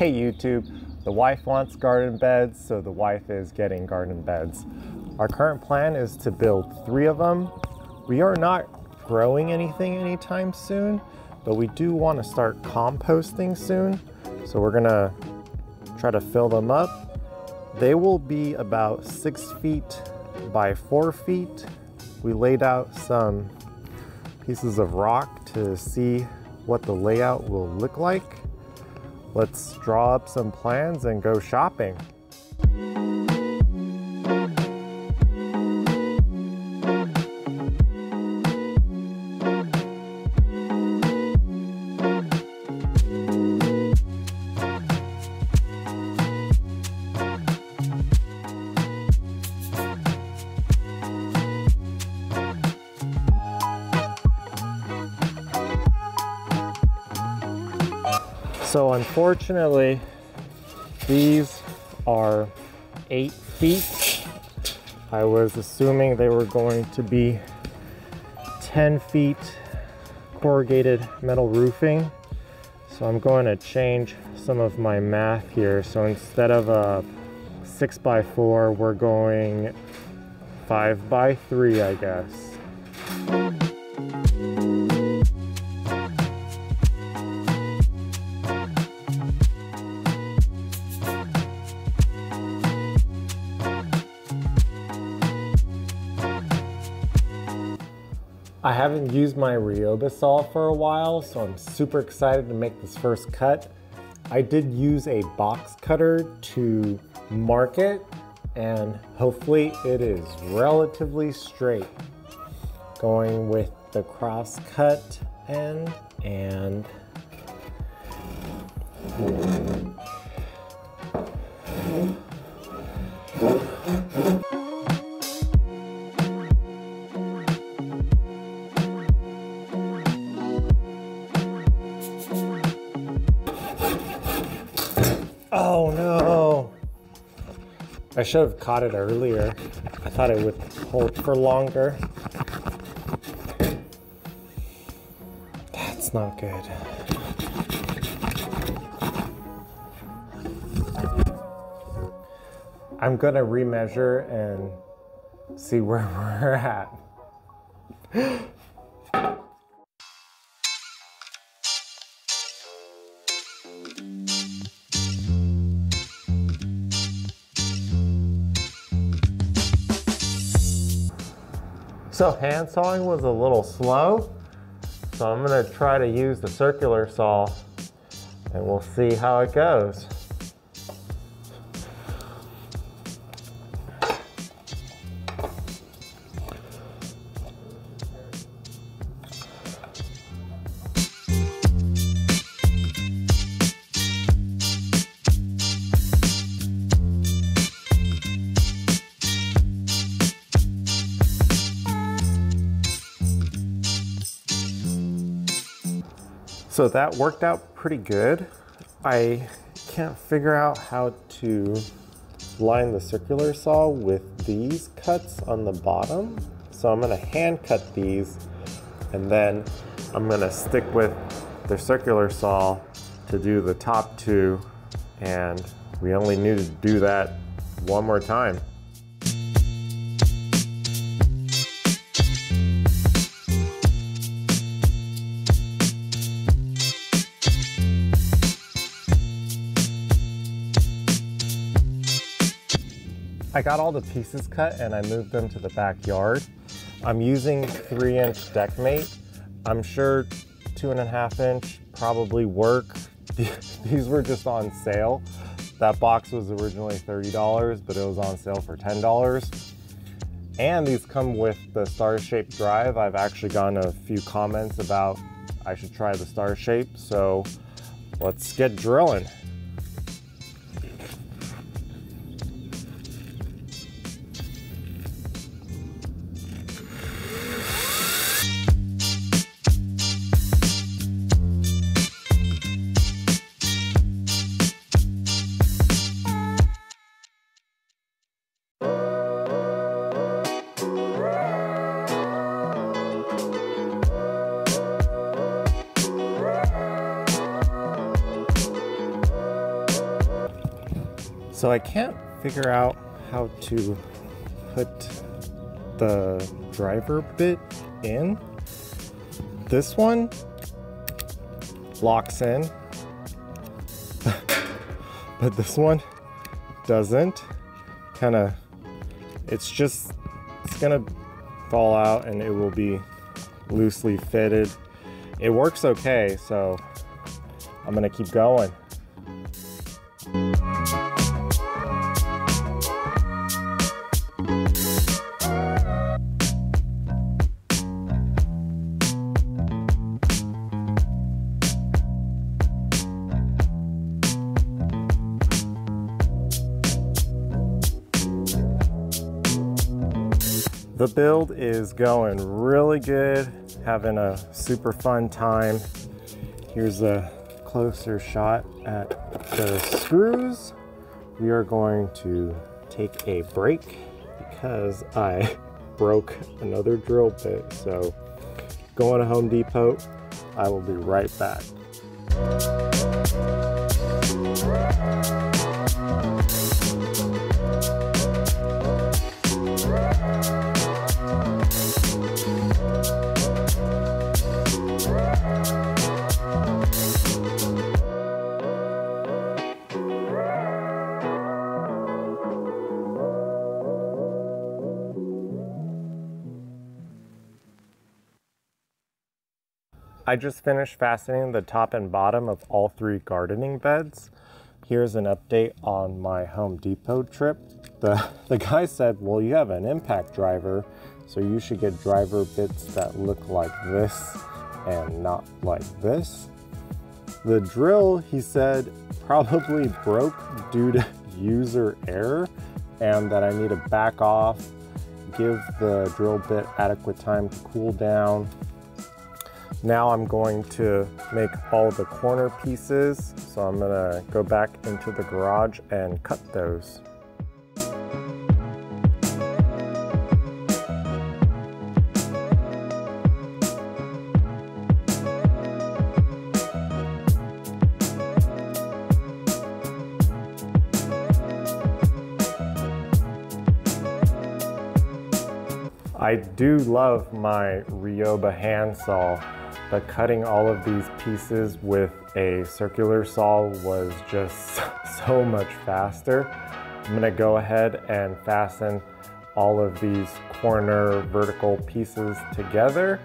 hey YouTube, the wife wants garden beds, so the wife is getting garden beds. Our current plan is to build 3 of them. We are not growing anything anytime soon, but we do want to start composting soon. So we're gonna try to fill them up. They will be about 6 feet by 4 feet. We laid out some pieces of rock to see what the layout will look like. Let's draw up some plans and go shopping. So unfortunately, these are 8 feet. I was assuming they were going to be 10 feet corrugated metal roofing. So I'm going to change some of my math here. So instead of a 6 by 4, we're going 5 by 3, I guess. I haven't used my Ryoba saw for a while, so I'm super excited to make this first cut. I did use a box cutter to mark it, and hopefully it is relatively straight. Going with the cross cut end and oh no! I should have caught it earlier. I thought it would hold for longer. That's not good. I'm gonna remeasure and see where we're at. So hand sawing was a little slow, so I'm gonna try to use the circular saw and we'll see how it goes. So that worked out pretty good. I can't figure out how to line the circular saw with these cuts on the bottom. So I'm gonna hand cut these and then I'm gonna stick with the circular saw to do the top 2. And we only need to do that 1 more time. I got all the pieces cut and I moved them to the backyard. I'm using 3-inch Deckmate. I'm sure 2.5-inch probably work. These were just on sale. That box was originally $30, but it was on sale for $10. And these come with the star-shaped drive. I've actually gotten a few comments about I should try the star shape, so let's get drilling. So I can't figure out how to put the driver bit in. This one locks in, but this one doesn't. Kinda, it's gonna fall out and it will be loosely fitted. It works okay, so I'm gonna keep going. The build is going really good, having a super fun time. Here's a closer shot at the screws. We are going to take a break because I broke another drill bit. So going to Home Depot, I will be right back. I just finished fastening the top and bottom of all three gardening beds. Here's an update on my Home Depot trip. The guy said, well, you have an impact driver, so you should get driver bits that look like this and not like this. The drill, he said, probably broke due to user error and that I need to back off, give the drill bit adequate time to cool down. Now I'm going to make all the corner pieces, so I'm gonna go back into the garage and cut those. I do love my Ryoba handsaw, but cutting all of these pieces with a circular saw was just so much faster. I'm gonna go ahead and fasten all of these corner vertical pieces together.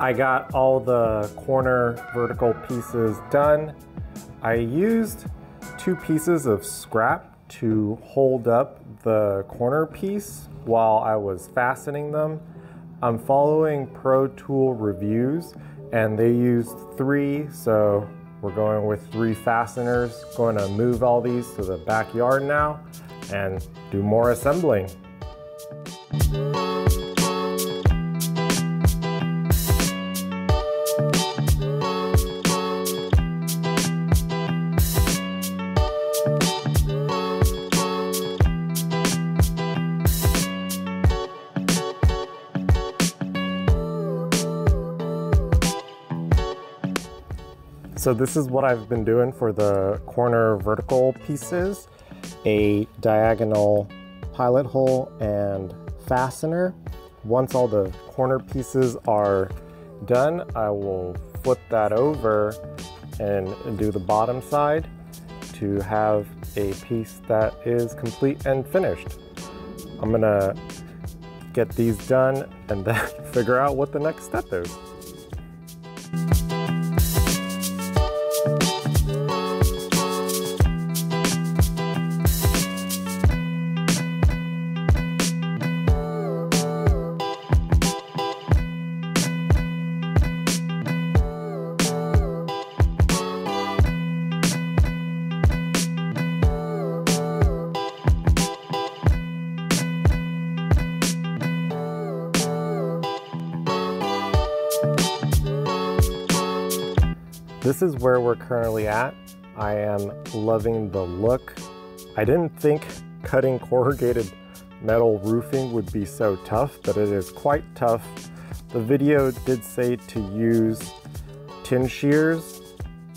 I got all the corner vertical pieces done. I used two pieces of scrap to hold up the corner piece while I was fastening them. I'm following Pro Tool Reviews and they used 3, so we're going with 3 fasteners. Going to move all these to the backyard now and do more assembling. So this is what I've been doing for the corner vertical pieces: a diagonal pilot hole and fastener. Once all the corner pieces are done, I will flip that over and do the bottom side to have a piece that is complete and finished. I'm gonna get these done and then figure out what the next step is. This is where we're currently at. I am loving the look. I didn't think cutting corrugated metal roofing would be so tough, but it is quite tough. The video did say to use tin shears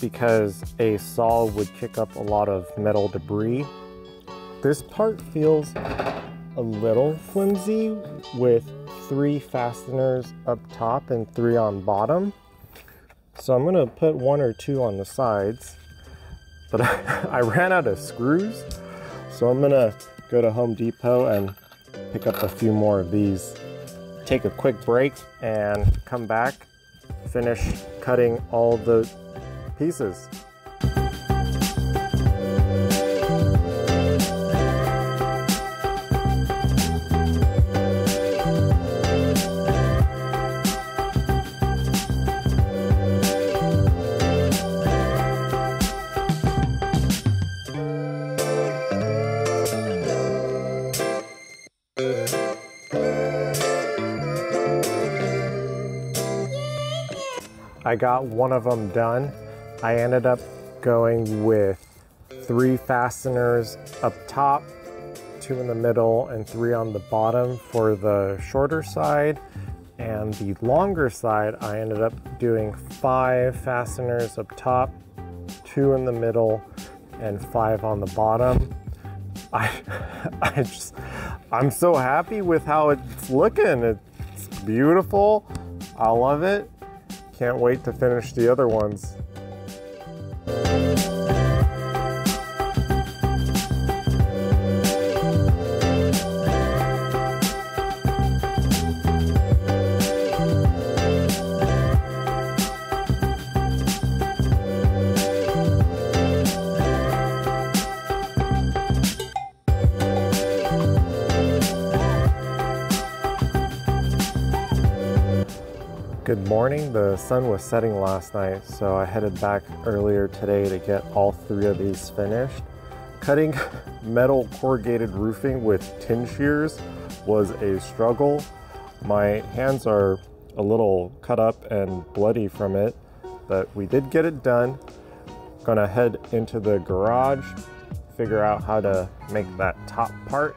because a saw would kick up a lot of metal debris. This part feels a little flimsy with 3 fasteners up top and 3 on bottom. So I'm gonna put 1 or 2 on the sides, but I ran out of screws. So I'm gonna go to Home Depot and pick up a few more of these. Take a quick break and come back, finish cutting all the pieces. I got one of them done. I ended up going with 3 fasteners up top, 2 in the middle, and 3 on the bottom for the shorter side. And the longer side, I ended up doing 5 fasteners up top, 2 in the middle, and 5 on the bottom. I'm so happy with how it's looking. It's beautiful. I love it. Can't wait to finish the other ones. Good morning. The sun was setting last night, so I headed back earlier today to get all 3 of these finished. Cutting metal corrugated roofing with tin shears was a struggle. My hands are a little cut up and bloody from it, but we did get it done. Gonna head into the garage, figure out how to make that top part.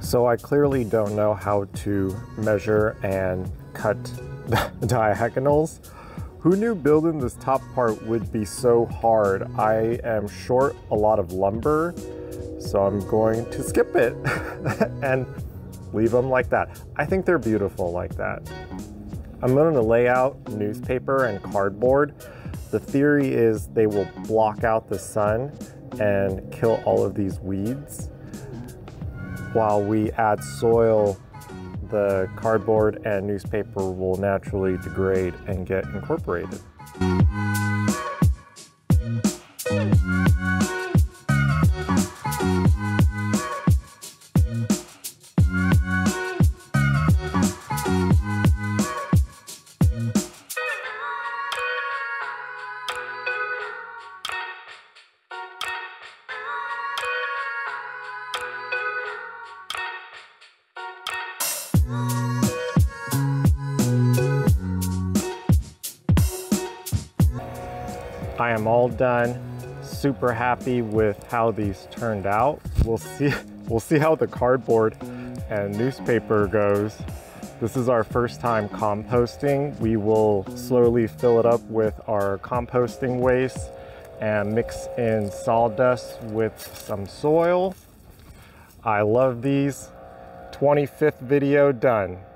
So I clearly don't know how to measure and cut diagonals. Who knew building this top part would be so hard? I am short a lot of lumber, so I'm going to skip it and leave them like that. I think they're beautiful like that. I'm going to lay out newspaper and cardboard. The theory is they will block out the sun and kill all of these weeds. While we add soil, the cardboard and newspaper will naturally degrade and get incorporated. I am all done. Super happy with how these turned out. We'll see how the cardboard and newspaper goes. This is our first time composting. We will slowly fill it up with our composting waste and mix in sawdust with some soil. I love these. 25th video done.